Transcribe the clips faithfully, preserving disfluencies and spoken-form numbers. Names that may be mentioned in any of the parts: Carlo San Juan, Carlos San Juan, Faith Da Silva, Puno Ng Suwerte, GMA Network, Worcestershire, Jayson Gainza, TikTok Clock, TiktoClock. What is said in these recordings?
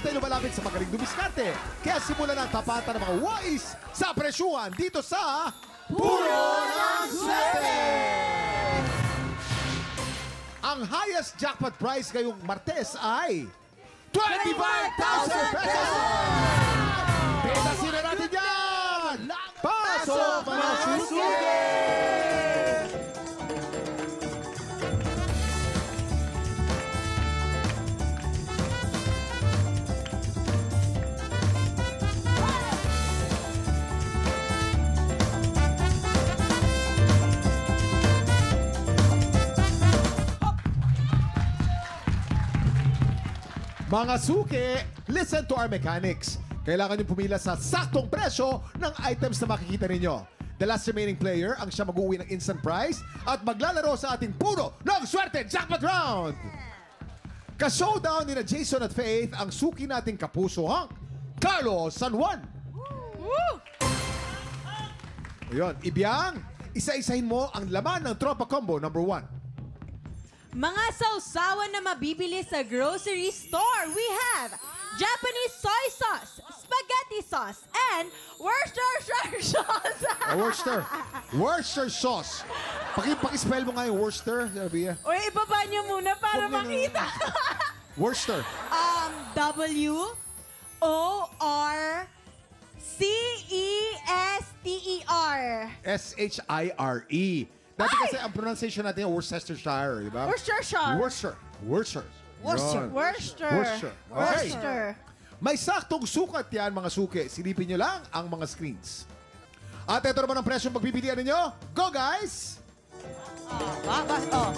diskarte, lumalapit sa magaling dumiskarte. Kaya simulan ang tapatan ng mga wais sa presyuhan dito sa Puno ng Suwerte! Ang highest jackpot prize ngayong Martes ay twenty-five thousand pesos! Beta sino natin yan! Pasok mga susunod! Mga suke, listen to our mechanics. Kailangan nyo pumila sa saktong presyo ng items na makikita ninyo. The last remaining player ang siya mag-uwi ng instant prize at maglalaro sa ating Puno ng Suwerte Jackpot Round! Ka-showdown ni na Jayson at Faith ang suki nating kapusohang Carlos San Juan! Ayun, Ibiyang, isa-isahin mo ang laman ng Tropa Combo number one. Mga sausawan na mabibili sa grocery store, we have Japanese soy sauce, spaghetti sauce, and Worcestershire sauce. Worcester. Worcester sauce. Paki-paki-spell mo nga yung Worcester, sabi niya. O, ibaba niyo muna para makita. Worcester. Um, W O R C E S T E R. S H I R E. Dati kasi ang pronunciation natin yung Worcestershire, di ba? Worcestershire. Worcester. Worcester. Worcester. Worcester. Worcester. Worcester. May saktong sukat yan, mga suke. Silipin nyo lang ang mga screens. At ito naman ang presyong pagpipilian ninyo. Go, guys! Oh, babas, oh.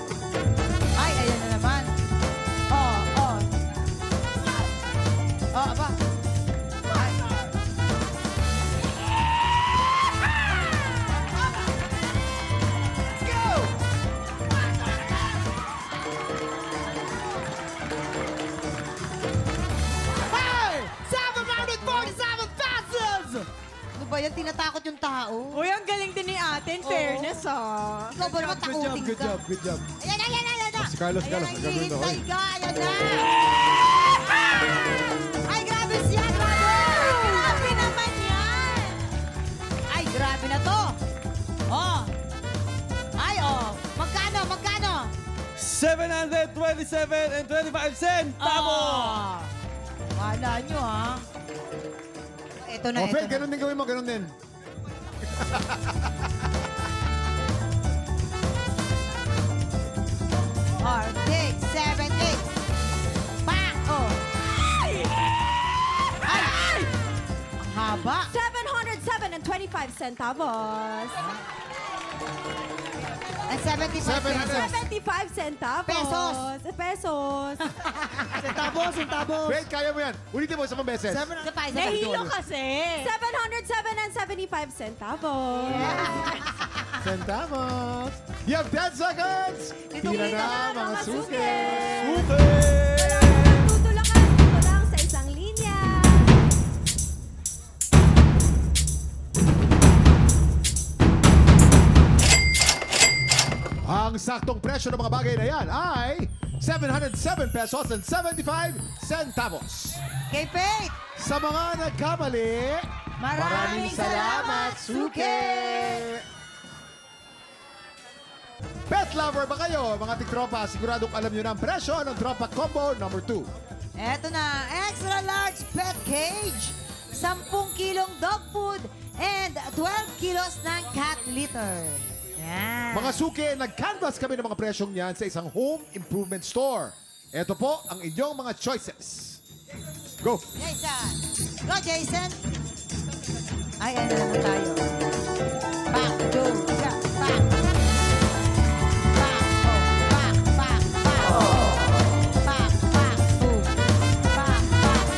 Ay, ayan na naman. Oh, oh. Oh, aba. Bayan, tinatakot yung tao. Uy, ang galing din ni atin. Fairness, ah. Ikaw ba naman takuting ka? Good job, good job. Ayan, ayan, ayan, ayan. Si Carlos, Carlos. Ayan, ang hihintay ka. Ayan na. Ay, grabe siya, Carlos. Grabe naman yan. Ay, grabe na to. Oh. Ay, oh. Magkano, magkano? seven twenty-seven and twenty-five cents. Tamo. Wala nyo, ah. Ito na, ito na. Ganun din gawin mo, ganun din. four, six, seven, eight. Bang! Oh! Ay! Ay! Haba! seven oh seven and twenty-five centavos. And seventy-five centavos. Pesos. Pesos. Centavos, centavos. Wait, kaya mo yan. Ulitin mo sa mga beses. Nahilo kasi. seven oh seven and seventy-five centavos. Centavos. You have ten seconds. Tira na, mga suke. Suke. Tutulungan ko lang sa isang linya. Ang saktong presyo ng mga bagay na yan ay seven oh seven pesos and seventy-five centavos. Kay Faith! Sa mga nagkamali, maraming salamat, suke! Pet lover ba kayo, mga tiktropa? Siguradong alam nyo na ang presyo ng Tropa Combo number two. Eto na, extra large pet cage, ten kilong dog food, and twelve kilos ng cat litter. Yeah. Mga suke, nag-canvas kami ng mga presyong niyan sa isang home improvement store. Ito po ang inyong mga choices. Go! Jayson! Go, Jayson! Ay, ano naman tayo. Back, go, back, back. Back, oh, back, back, back. Oh, back, back, go. Back, back, go.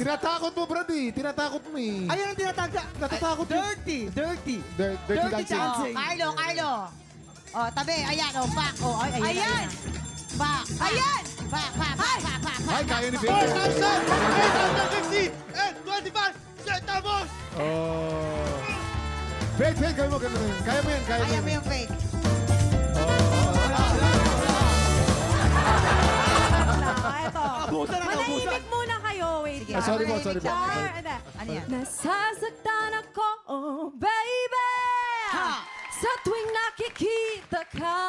Tinatakot mo, Brady. Tinatakot mo eh. Ayun ang tinatakot. Natatakot mo. Dirty. Dirty. Dirty dancing. Carlo, Carlo. O, tabi. Ayan, o. Back, o. Ayan. Back. Ayan. Back, back, back, back, back. Ay, kaya ni Faith. four thousand, eight thousand fifty, and twenty-five centavos. Oh. Faith, Faith, kaya mo ganun. Kaya mo yan, kaya mo yan. Kaya mo yung Faith. Manahimik muna kayo. Wait. Sige, ah, sorry mo, sorry mo. Ano yan? Nasasaktan ako, oh baby. Ha! Sa tuwing nakikita ka.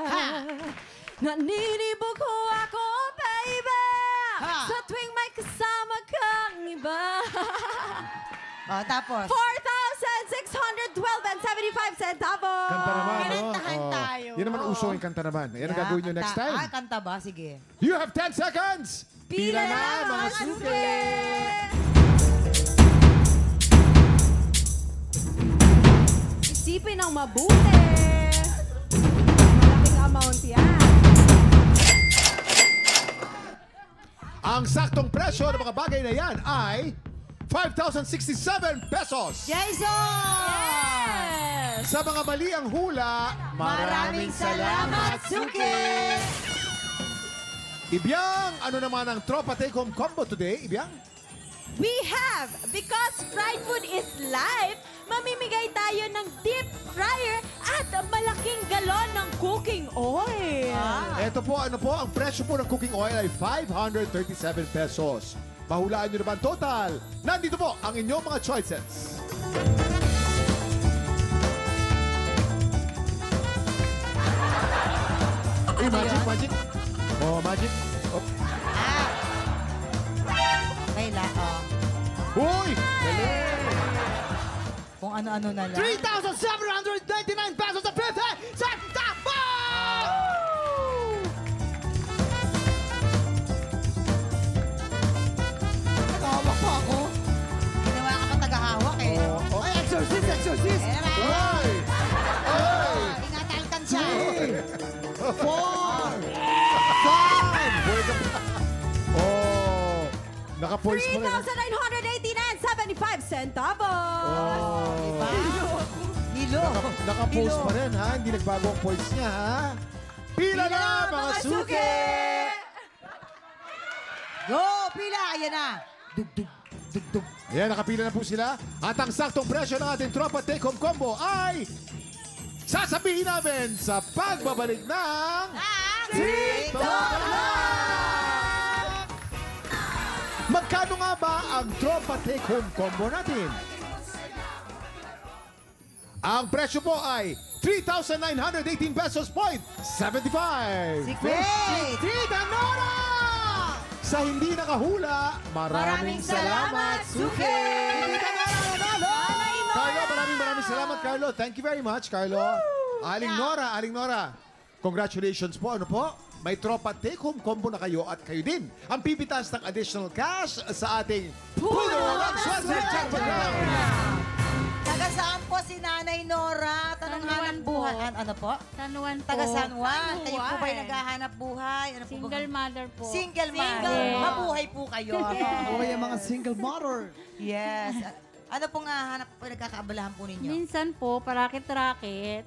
Ha! Naninibog ko ako, oh baby. Ha! Sa tuwing may kasama kang iba. Oh, tapos? four thousand six hundred twelve and seventy-five cents, tapos! Kanta naman, no? Kinantahan oh. tayo. Yan naman uso yung kanta naman. Yan yeah, ang gagawin nyo next time. Ah, kanta ba? Sige. You have ten seconds! Pila, Pila na, na, mga suke! Isipin ang mabuti. Malaking amount yan. Ang saktong presyo ng mga bagay na yan ay... five thousand sixty-seven pesos! Jayson! Yes! Sa mga mali ang hula, maraming salamat, Suki! Ibyang, ano naman ang tropa take-home combo today, Ibyang? We have, because fried food is life, mamimigay tayo ng deep fryer at malaking galon ng cooking oil. Ah. Ito po, ano po, ang presyo po ng cooking oil ay five hundred thirty-seven pesos. Mahulaan nyo naman total. Nandito po ang inyong mga choices. Hey, magic, magic. Oh, magic. Oh. Ah. Kaila, oh. Uy! Galing! Kung ano-ano na lang. three thousand seven hundred ninety-nine pesos and fifty centavos! Exorcist! Exorcist! Ay! Ay! Ingatan ka siya! Four! Five! Oh! Naka-poise mo na. three thousand nine hundred eighty-nine and seventy-five centavos! Diba? Hilo! Naka-poise pa rin, ha? Hindi nagbago ang poise niya, ha? Pila na, mga suke! Go! Pila! Ayan na! Dug-dug! Dug-dug! Ayan, nakapila na po sila. At ang saktong presyo ng ating tropa take-home combo ay sasabihin namin sa pagbabalik ng TiktoClock! Magkano nga ba ang tropa take-home combo natin? Ang presyo po ay three thousand nine hundred eighteen pesos point seventy-five. Si Tita Nora! Sa hindi nakahula, maraming, maraming salamat, Suki! Carlo, maraming maraming salamat, Carlo. Thank you very much, Carlo. Woo! Aling yeah. Nora, Aling Nora, congratulations po. Ano po? May tropa take-home combo na kayo at kayo din. Ang pipitas ng additional cash sa ating Puno Ng Suwerte! Tagasaan po si Nanay Nora, tanunghanap buhay. Ano po? Tanuan po. Tagasaan Juan. Kayo po ba'y naghahanap buhay? Ano single po ba? mother po. Single, single mother. Yeah. Mabuhay po kayo. Mabuhay ang mga single mother. Yes. Ano pong hahanap po, nagkakaabalahan po ninyo? Minsan po, parakit-rakit.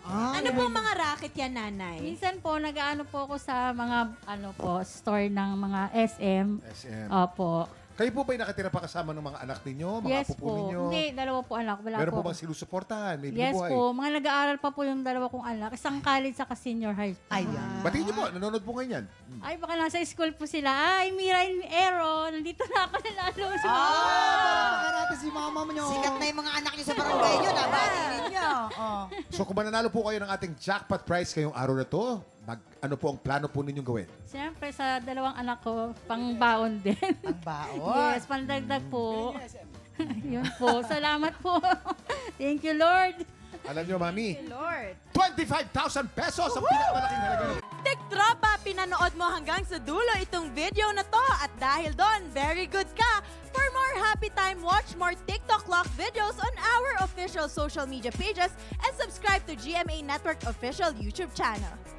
Ah, ano yeah. po mga racket yan, Nanay? Minsan po, nag-ano po ako sa mga, ano po, store ng mga S M. S M. Opo. Kayo po ba'y nakatira pa kasama ng mga anak ninyo? Mga yes po. Ninyo? Hindi, dalawa po anak. Wala Meron po bang sinusuportahan? May yes buhay. Po. Mga nag-aaral pa po yung dalawa kong anak. Isang college saka senior high school. Ayan. Ah. Batiin niyo po. Nanonood po ngayon yan. Hmm. Ay, baka nasa school po sila. Ay, Mira and Aaron. Nandito na ako nalalo. Si ah! Parang makarate si mama nyo. Sikat na yung mga anak nyo sa barangay nyo. Nabatiin ninyo. Oh. So, kung mananalo po kayo ng ating jackpot prize ngayong araw na to, Mag, ano po ang plano po ninyong gawin? Siyempre, sa dalawang anak ko, pangbaon din. Pangbaon? Yes, pandagdag po. Yun po. Salamat po. Thank you, Lord. Alam nyo, Mami. Thank you, Lord. twenty-five thousand pesos ang pinakamalaking halaga. Tiktropa, pinanood mo hanggang sa dulo itong video na to. At dahil doon, very good ka. For more happy time, watch more TikTok Clock videos on our official social media pages and subscribe to G M A Network official YouTube channel.